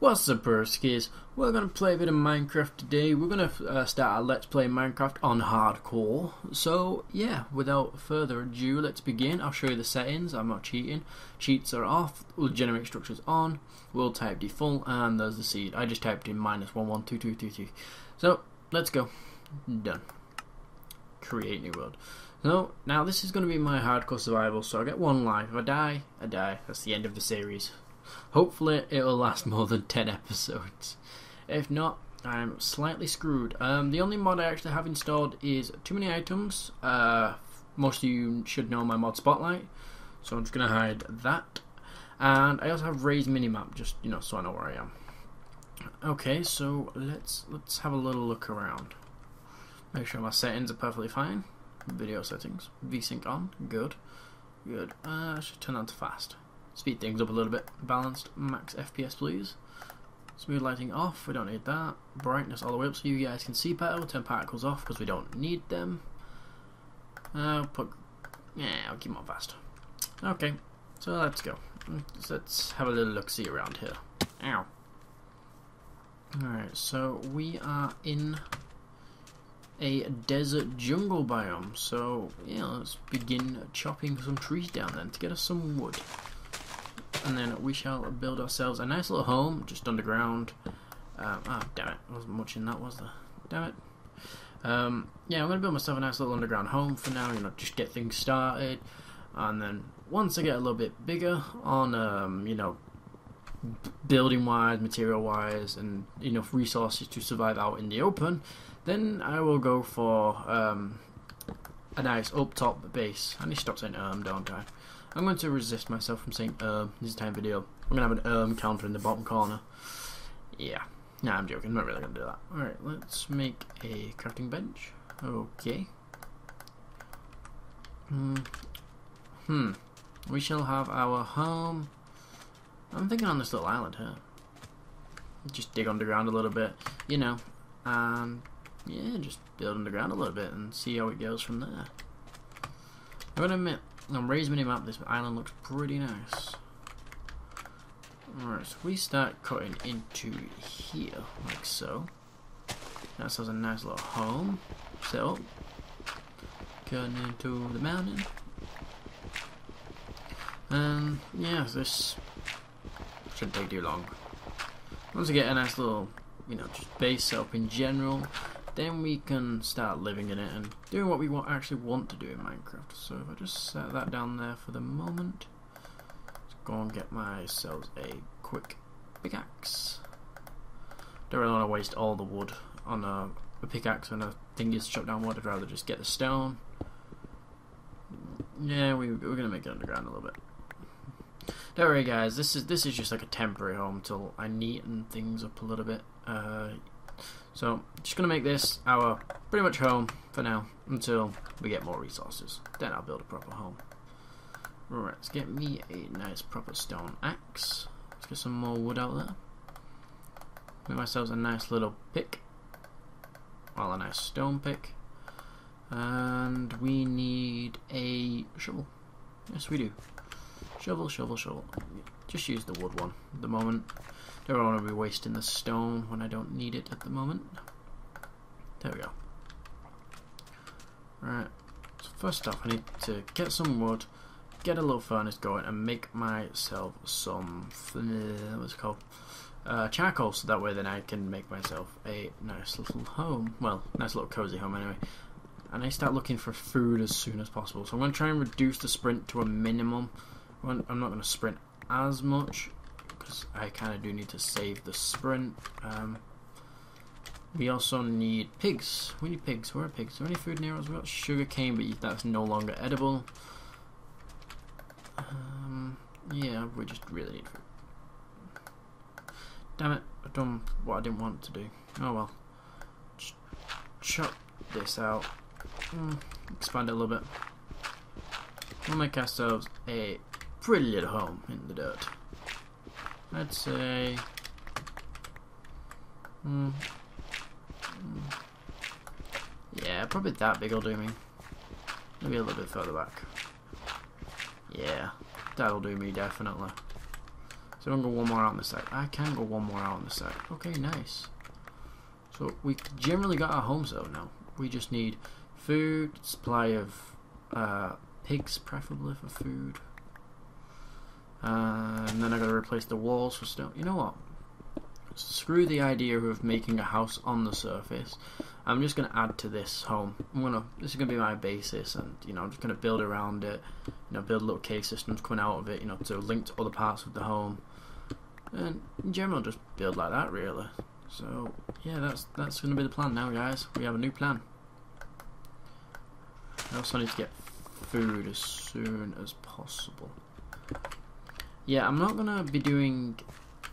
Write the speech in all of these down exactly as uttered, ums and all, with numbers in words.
What's up, Brewskis? We're going to play a bit of Minecraft today. We're going to uh, start our Let's Play Minecraft on Hardcore. So, yeah, without further ado, let's begin. I'll show you the settings. I'm not cheating. Cheats are off. We'll generate structures on. We'll type default, and there's the seed. I just typed in minus one one two two two two. So, let's go. Done. Create new world. So, now this is going to be my Hardcore survival, so I get one life. If I die, I die. That's the end of the series. Hopefully it'll last more than ten episodes. If not, I'm slightly screwed. Um, the only mod I actually have installed is Too Many Items. Uh, most of you should know my mod Spotlight, so I'm just going to hide that. And I also have Ray's minimap, just you know, so I know where I am. Okay, so let's let's have a little look around. Make sure my settings are perfectly fine. Video settings, VSync on, good, good. Uh, I should turn that to fast. Speed things up a little bit. Balanced, max F P S please. Smooth lighting off, we don't need that. Brightness all the way up so you guys can see better. We'll turn particles off because we don't need them. Uh, put, yeah, I'll keep them on fast. Okay, so let's go. Let's have a little look-see around here. Ow. Alright, so we are in a desert jungle biome. So, yeah, let's begin chopping some trees down then to get us some wood. And then we shall build ourselves a nice little home, just underground. Um, oh, damn it. There wasn't much in that, was there? Damn it. Um, yeah, I'm going to build myself a nice little underground home for now, you know, just get things started. And then once I get a little bit bigger on, um, you know, building-wise, material-wise, and enough resources to survive out in the open, then I will go for um, a nice up-top base. I need to stop saying um, don't I? I'm going to resist myself from saying um, this is a time video. I'm going to have an um counter in the bottom corner. Yeah. Nah, I'm joking. I'm not really going to do that. Alright, let's make a crafting bench. Okay. Hmm. Hmm. We shall have our home. I'm thinking on this little island here. Just dig underground a little bit, you know. Um, yeah, just build underground a little bit and see how it goes from there. I would admit, on Ray's minimap, this island looks pretty nice. Alright, so we start cutting into here, like so. That's a nice little home. Set up. Cutting into the mountain. And, yeah, this shouldn't take too long. Once we get a nice little, you know, just base set up in general, then we can start living in it and doing what we want, actually want to do in Minecraft. So if I just set that down there for the moment, let's go and get myself a quick pickaxe. Don't really want to waste all the wood on a, a pickaxe when a thing is chopped down wood. I'd rather just get the stone. Yeah, we, we're gonna make it underground a little bit. Don't worry, guys. This is this is just like a temporary home till I neaten things up a little bit. Uh, So, just going to make this our pretty much home for now until we get more resources. Then I'll build a proper home. Alright, let's get me a nice proper stone axe. Let's get some more wood out there. Make myself a nice little pick. Well, a nice stone pick. And we need a shovel. Yes, we do. Shovel, shovel, shovel. Just use the wood one at the moment. Don't want to be wasting the stone when I don't need it at the moment. There we go. Right. So first off, I need to get some wood, get a little furnace going, and make myself some what's it called uh, charcoal. So that way, then I can make myself a nice little home. Well, nice little cozy home anyway. And I start looking for food as soon as possible. So I'm going to try and reduce the sprint to a minimum. I'm not going to sprint as much because I kind of do need to save the sprint. Um, we also need pigs. We need pigs. Where are pigs? Is there any food near us? We've got sugar cane, but that's no longer edible. Um, yeah, we just really need food. Damn it. I've done what I didn't want to do. Oh well. Just chop this out. Mm, expand it a little bit. We'll make ourselves a pretty little home in the dirt. I'd say mm, mm, yeah, probably that big will do me. Maybe a little bit further back. Yeah, that'll do me definitely. So I'm gonna go one more out on this side. I can go one more out on this side. Okay, nice. So we generally got our home zone now. We just need food, supply of uh, pigs, preferably for food. Uh, and then I gotta replace the walls for stone. You know what? Screw the idea of making a house on the surface. I'm just gonna add to this home. I'm gonna this is gonna be my basis, and you know I'm just gonna build around it. You know, build little cave systems coming out of it. You know, to link to other parts of the home, and in general just build like that really. So yeah, that's that's gonna be the plan now, guys. We have a new plan. I also need to get food as soon as possible. Yeah, I'm not gonna be doing.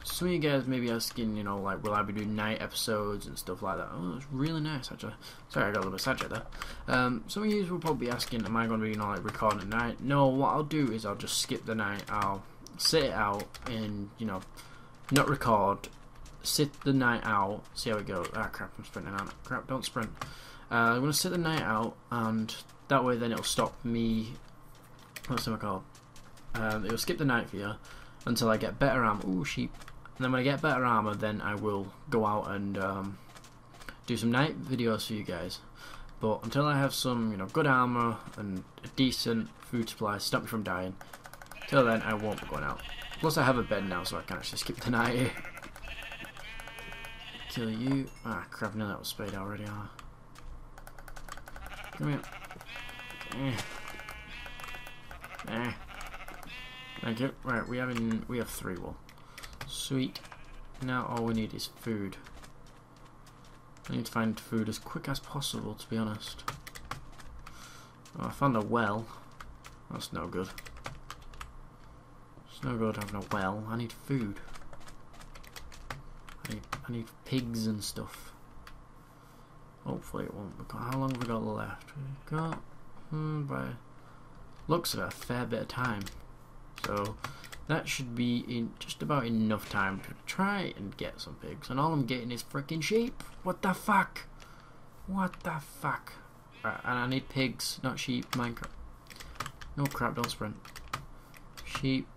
Some of you guys may be asking, you know, like, will I be doing night episodes and stuff like that? Oh, that's really nice, actually. Sorry, I got a little bit saturated there. Um, some of you will probably be asking, am I going to be, you know, like, recording at night? No, what I'll do is I'll just skip the night. I'll sit it out and, you know, not record. Sit the night out. See how we go. Ah, crap, I'm sprinting out. Crap, don't sprint. Uh, I'm going to sit the night out, and that way then it'll stop me. What's the name I call? Um, it'll skip the night for you until I get better armor. Ooh, sheep. And then when I get better armor, then I will go out and um, do some night videos for you guys. But until I have some, you know, good armor and a decent food supply to stop me from dying, till then I won't be going out. Plus I have a bed now, so I can actually skip the night here. Kill you. Ah, crap, no, that was spade already. Huh? Come here. Eh. Eh. Thank you. Right, we have in, we have three wool. Sweet. Now all we need is food. I need to find food as quick as possible, to be honest. Oh, I found a well. That's no good. It's no good having a well. I need food. I need, I need pigs and stuff. Hopefully it won't. How long have we got left? We've got, hmm, by looks of it, a fair bit of time. So that should be in just about enough time to try and get some pigs. And all I'm getting is freaking sheep. What the fuck? What the fuck? Right, and I need pigs, not sheep. Minecraft. No crap, don't sprint. Sheep,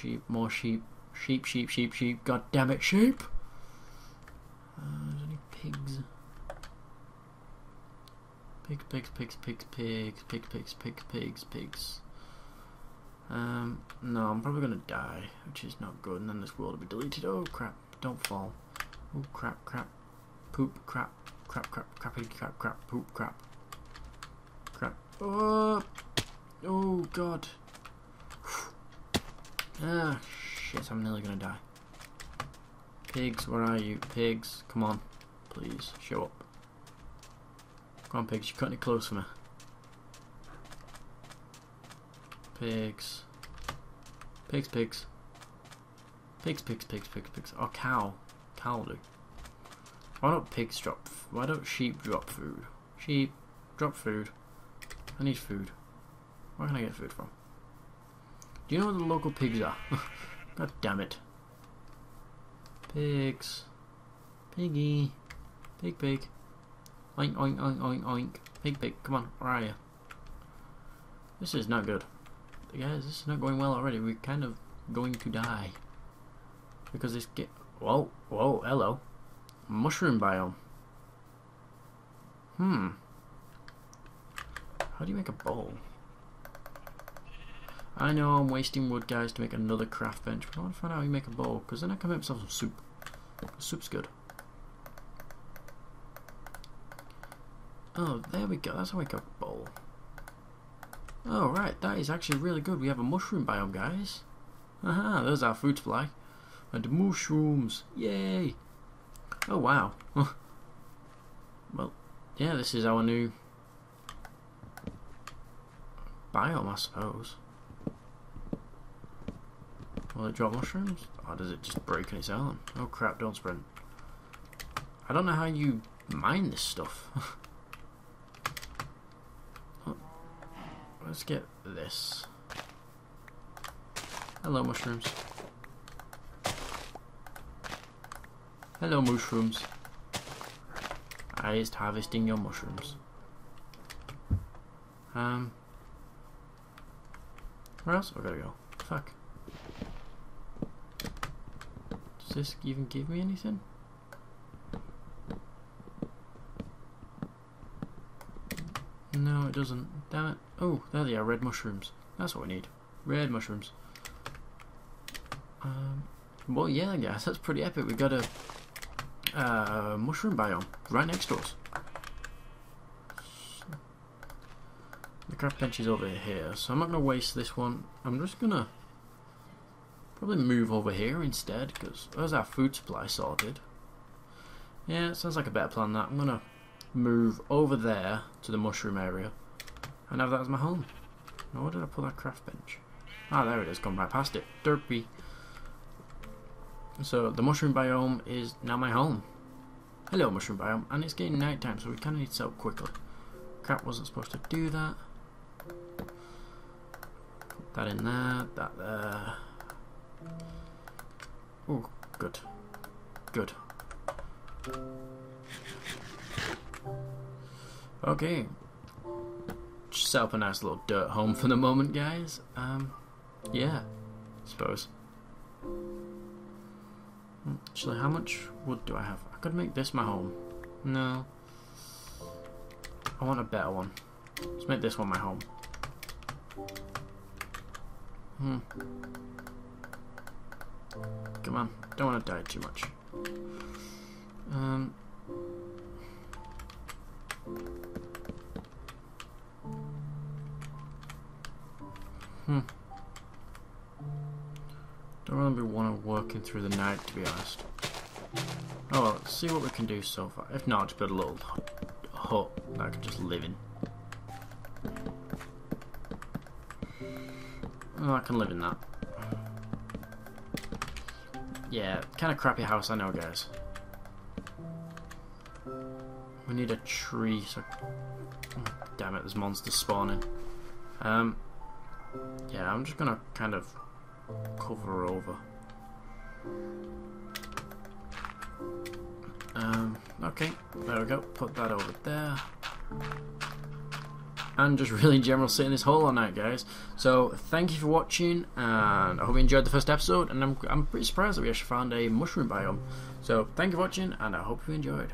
sheep, more sheep. Sheep, sheep, sheep, sheep. God damn it, sheep! Uh, there's any pigs. Pigs, pigs, pigs, pigs, pigs, pigs, pigs, pigs, pigs, pigs. Um, no, I'm probably gonna die, which is not good, and then this world will be deleted. Oh crap, don't fall. Oh crap, crap, poop, crap, crap, crap, crappy, crap, crap, poop, crap, crap. Oh, oh god. Ah, shit, I'm nearly gonna die. Pigs, where are you? Pigs, come on, please, show up. Come on, pigs, you're cutting it close for me. Pigs. Pigs, pigs. Pigs, pigs, pigs, pigs, pigs. Oh, cow. Cow do. Why don't pigs drop... Why don't sheep drop food? Sheep, drop food. I need food. Where can I get food from? Do you know where the local pigs are? God damn it. Pigs. Piggy. Pig, pig. Oink, oink, oink, oink, oink. Pig, pig. Come on, where are you? This is not good. Guys, this is not going well already. We're kind of going to die because this get whoa whoa hello mushroom biome. Hmm. How do you make a bowl? I know I'm wasting wood, guys, to make another craft bench. But I want to find out how you make a bowl because then I can make myself some soup. Soup's good. Oh, there we go. That's how I make a bowl. Oh right, that is actually really good. We have a mushroom biome, guys. Aha, there's our food supply. And mushrooms. Yay. Oh wow. Well, yeah, this is our new biome, I suppose. Will it drop mushrooms? Or does it just break on its own? Oh crap, don't sprint. I don't know how you mine this stuff. Let's get this. Hello, mushrooms. Hello, mushrooms. I is harvesting your mushrooms. Um. Where else have I gotta go? Fuck. this even give me anything? No, it doesn't. Damn it. Oh, there they are, red mushrooms. That's what we need. Red mushrooms. Um, well, yeah, guys, that's pretty epic. We've got a uh, mushroom biome right next to us. The craft bench is over here, so I'm not going to waste this one. I'm just going to probably move over here instead, because there's our food supply sorted. Yeah, sounds like a better plan, that. I'm going to move over there to the mushroom area and have that as my home. Now, where did I put that craft bench? Ah, there it is, gone right past it. Derpy. So the mushroom biome is now my home. Hello, mushroom biome. And it's getting night time, so we kind of need to set up quickly. Crap, wasn't supposed to do that. Put that in there, that there. Oh, good. Good. Okay. Just set up a nice little dirt home for the moment, guys. Um, yeah, I suppose. Actually, how much wood do I have? I could make this my home. No. I want a better one. Let's make this one my home. Hmm. Come on. Don't want to die too much. Um. Hmm. Don't really want to work in through the night, to be honest. Oh well, let's see what we can do so far. If not, I'll just build a little hut that I can just live in. Oh, I can live in that. Yeah, kind of crappy house, I know, guys. We need a tree, so... Oh, damn it, there's monsters spawning. Um... Yeah, I'm just gonna kind of cover over. Um, okay, there we go. Put that over there. And just really in general sit in this hole all night, guys. So thank you for watching, and I hope you enjoyed the first episode. And I'm I'm pretty surprised that we actually found a mushroom biome. So thank you for watching, and I hope you enjoyed.